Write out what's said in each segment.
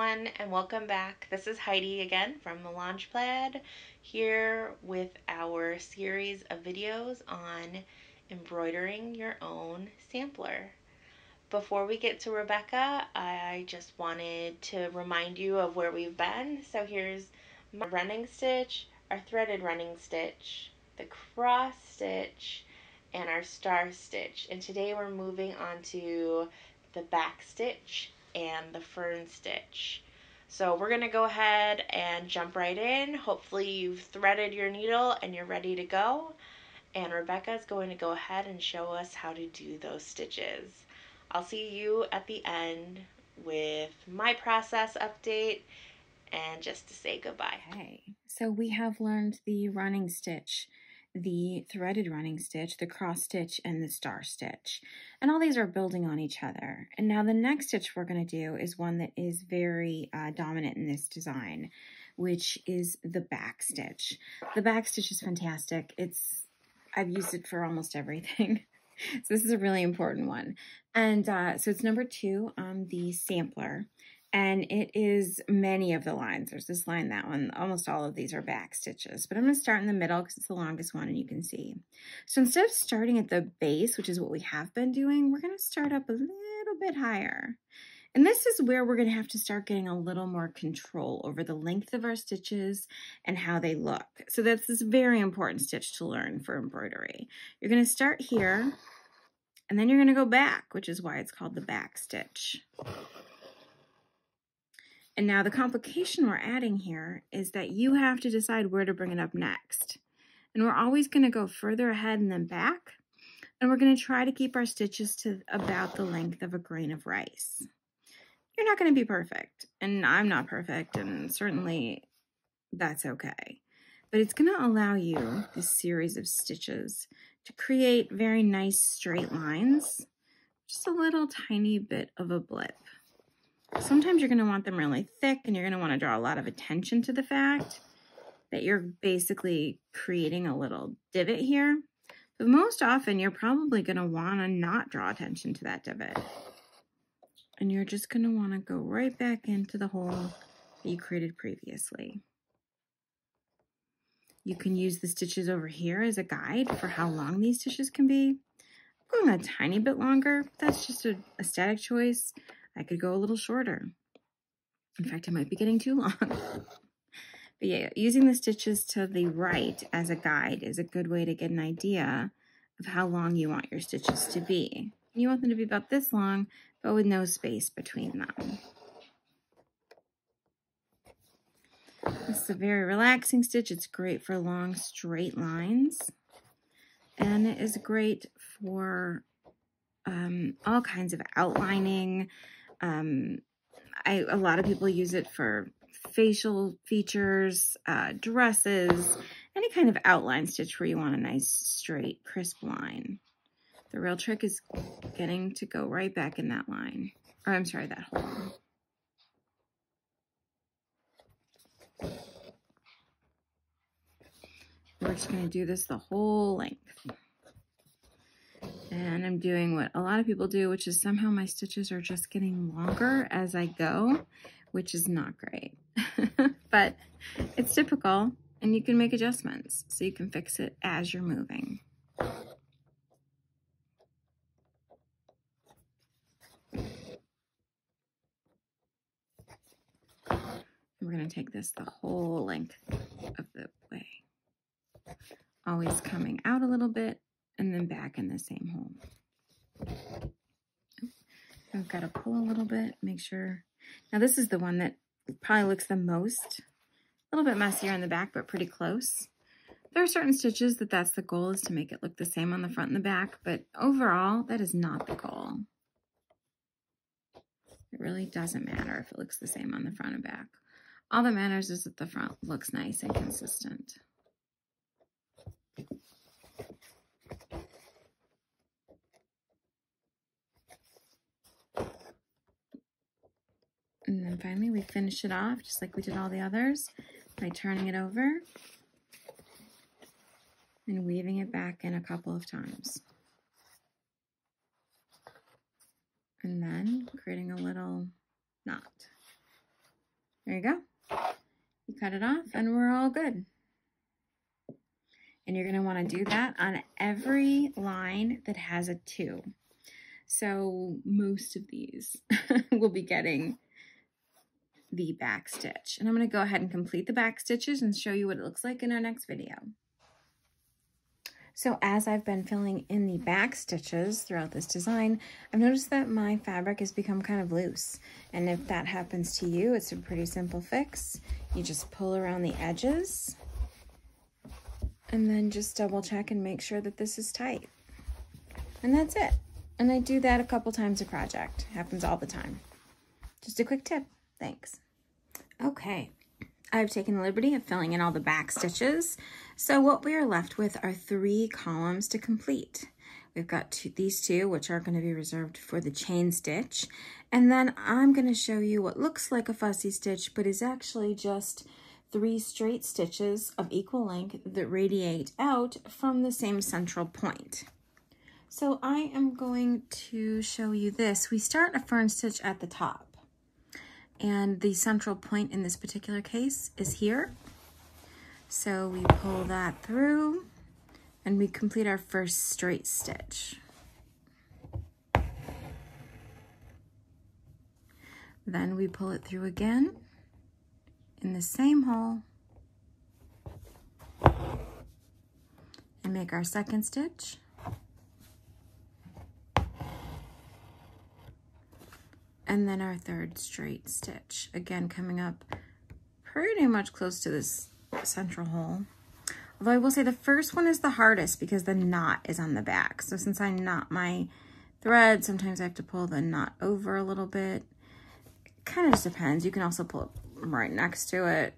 everyone, and welcome back. This is Heidi again from The Launch Plaid, here with our series of videos on embroidering your own sampler. Before we get to Rebecca, I just wanted to remind you of where we've been. So here's my running stitch, our threaded running stitch, the cross stitch, and our star stitch. And today we're moving on to the back stitch and the fern stitch. So we're gonna go ahead and jump right in. Hopefully you've threaded your needle and you're ready to go. And Rebecca is going to go ahead and show us how to do those stitches. I'll see you at the end with my process update and just to say goodbye. Okay, so we have learned the running stitch, the threaded running stitch, the cross stitch, and the star stitch. And all these are building on each other. And now the next stitch we're going to do is one that is very dominant in this design, which is the back stitch. The back stitch is fantastic. I've used it for almost everything. So this is a really important one. And so it's number 2 on the sampler. And it is many of the lines. There's this line, that one. Almost all of these are back stitches. But I'm going to start in the middle because it's the longest one and you can see. So instead of starting at the base, which is what we have been doing, we're going to start up a little bit higher. And this is where we're going to have to start getting a little more control over the length of our stitches and how they look. So that's this very important stitch to learn for embroidery. You're going to start here, and then you're going to go back, which is why it's called the back stitch. And now the complication we're adding here is that you have to decide where to bring it up next. And we're always going to go further ahead and then back. And we're going to try to keep our stitches to about the length of a grain of rice. You're not going to be perfect. And I'm not perfect. And certainly that's okay. But it's going to allow you, this series of stitches, to create very nice straight lines. Just a little tiny bit of a blip. Sometimes you're going to want them really thick, and you're going to want to draw a lot of attention to the fact that you're basically creating a little divot here. But most often, you're probably going to want to not draw attention to that divot. And you're just going to want to go right back into the hole that you created previously. You can use the stitches over here as a guide for how long these stitches can be. I'm going a tiny bit longer. But that's just a static choice. I could go a little shorter. In fact, I might be getting too long. But yeah, using the stitches to the right as a guide is a good way to get an idea of how long you want your stitches to be. You want them to be about this long, but with no space between them. This is a very relaxing stitch. It's great for long, straight lines. And it is great for all kinds of outlining. A lot of people use it for facial features, dresses, any kind of outline stitch where you want a nice, straight, crisp line. The real trick is getting to go right back in that line. Or I'm sorry, that hole. We're just going to do this the whole length. And I'm doing what a lot of people do, which is somehow my stitches are just getting longer as I go, which is not great. But it's typical, and you can make adjustments, so you can fix it as you're moving. And we're going to take this the whole length of the way. Always coming out a little bit. And then back in the same hole. I've got to pull a little bit, make sure. Now this is the one that probably looks the most, a little bit messier in the back, but pretty close. There are certain stitches that that's the goal, is to make it look the same on the front and the back, but overall, that is not the goal. It really doesn't matter if it looks the same on the front and back. All that matters is that the front looks nice and consistent. And then finally, we finish it off just like we did all the others by turning it over and weaving it back in a couple of times. And then creating a little knot. There you go. You cut it off and we're all good. And you're going to want to do that on every line that has a 2. So most of these will be getting the back stitch. And I'm going to go ahead and complete the back stitches and show you what it looks like in our next video. So as I've been filling in the back stitches throughout this design, I've noticed that my fabric has become kind of loose. And if that happens to you, it's a pretty simple fix. You just pull around the edges and then just double check and make sure that this is tight. And that's it. And I do that a couple times a project. It happens all the time. Just a quick tip. Thanks. Okay, I've taken the liberty of filling in all the back stitches. So what we are left with are 3 columns to complete. We've got these two, which are going to be reserved for the chain stitch. And then I'm going to show you what looks like a fussy stitch, but is actually just 3 straight stitches of equal length that radiate out from the same central point. So I am going to show you this. We start a fern stitch at the top. And the central point in this particular case is here. So we pull that through and we complete our first straight stitch. Then we pull it through again in the same hole and make our second stitch. And then our third straight stitch, again coming up pretty much close to this central hole. Although I will say the first one is the hardest because the knot is on the back. So since I knot my thread, sometimes I have to pull the knot over a little bit. It kind of just depends. You can also pull it right next to it.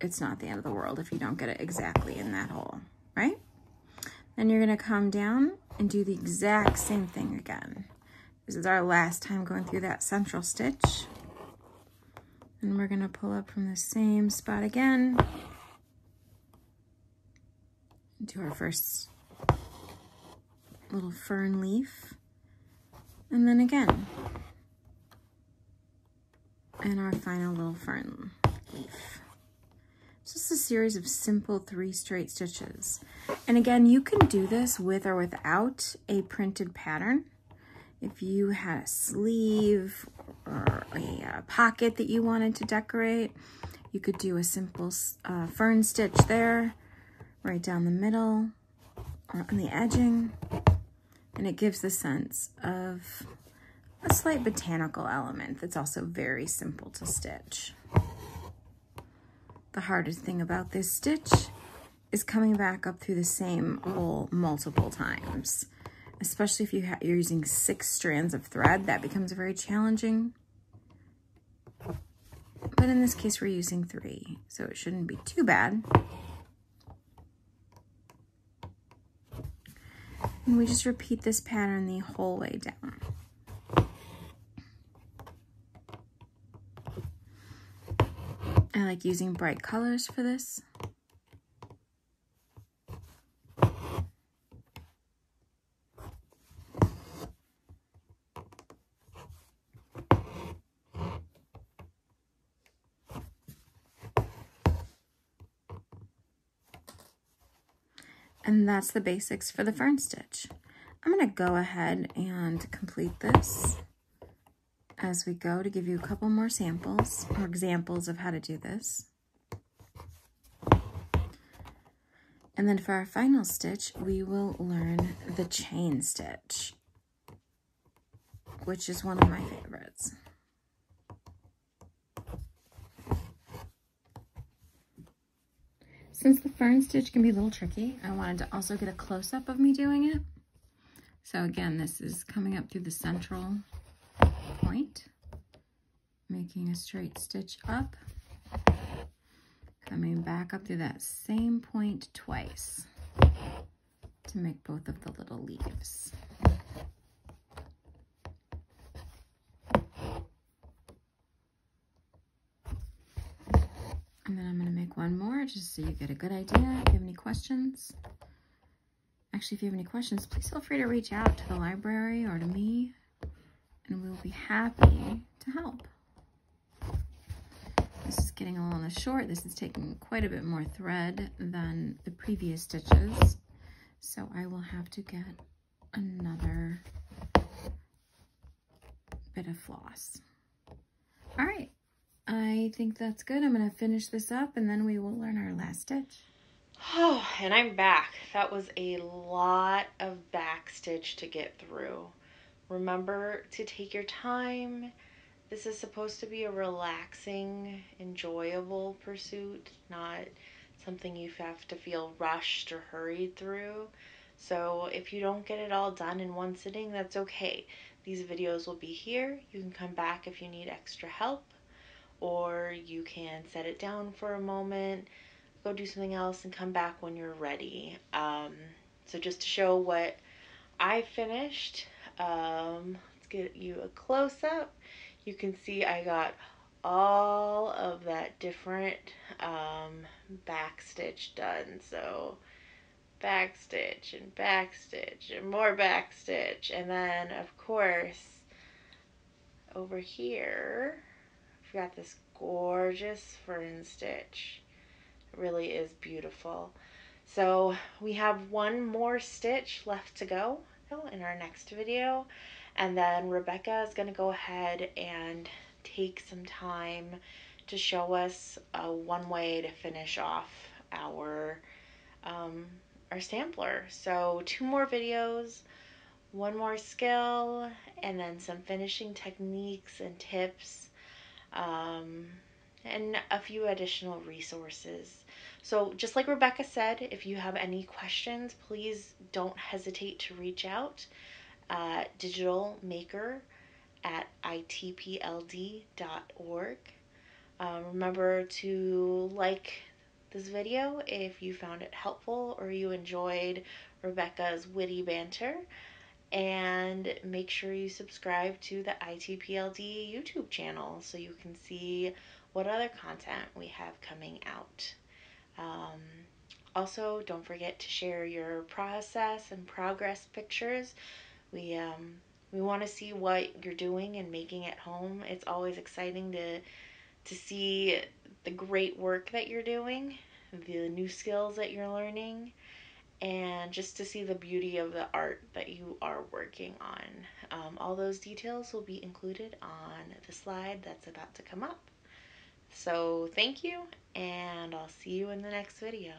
It's not the end of the world if you don't get it exactly in that hole, right? Then you're gonna come down and do the exact same thing again. This is our last time going through that central stitch. And we're gonna pull up from the same spot again. Do our first little fern leaf. And then again. And our final little fern leaf. It's just a series of simple 3 straight stitches. And again, you can do this with or without a printed pattern. If you had a sleeve or a pocket that you wanted to decorate, you could do a simple fern stitch there, right down the middle, or on the edging, and it gives the sense of a slight botanical element that's also very simple to stitch. The hardest thing about this stitch is coming back up through the same hole multiple times. Especially if you're using 6 strands of thread, that becomes very challenging. But in this case, we're using 3, so it shouldn't be too bad. And we just repeat this pattern the whole way down. I like using bright colors for this. And that's the basics for the fern stitch. I'm gonna go ahead and complete this as we go to give you a couple more samples or examples of how to do this. And then for our final stitch, we will learn the chain stitch, which is one of my favorites. Since the fern stitch can be a little tricky, I wanted to also get a close-up of me doing it. So again, this is coming up through the central point, making a straight stitch up, coming back up through that same point twice to make both of the little leaves. And then I'm gonna make one more just so you get a good idea. If you have any questions. Actually, if you have any questions, please feel free to reach out to the library or to me, and we'll be happy to help. This is getting a little short. This is taking quite a bit more thread than the previous stitches. So I will have to get another bit of floss. All right, I think that's good. I'm gonna finish this up and then we will learn our last stitch. Oh, and I'm back. That was a lot of back stitch to get through. Remember to take your time. This is supposed to be a relaxing, enjoyable pursuit, not something you have to feel rushed or hurried through. So if you don't get it all done in one sitting, that's okay. These videos will be here. You can come back if you need extra help, or you can set it down for a moment, go do something else, and come back when you're ready. So just to show what I finished, let's get you a close-up. You can see I got all of that different back stitch done. So back stitch and back stitch and more back stitch, and then of course over here I've got this gorgeous fern stitch. It really is beautiful. So we have one more stitch left to go in our next video, and then Rebecca is going to go ahead and take some time to show us one way to finish off our sampler. So 2 more videos, 1 more skill, and then some finishing techniques and tips, and a few additional resources. So just like Rebecca said, if you have any questions, please don't hesitate to reach out. digitalmaker@itpld.org. Remember to like this video if you found it helpful or you enjoyed Rebecca's witty banter, and make sure you subscribe to the ITPLD YouTube channel so you can see what other content we have coming out. Also, don't forget to share your process and progress pictures. We want to see what you're doing and making at home. It's always exciting to see the great work that you're doing, the new skills that you're learning, and just to see the beauty of the art that you are working on. All those details will be included on the slide that's about to come up. So thank you, and I'll see you in the next video.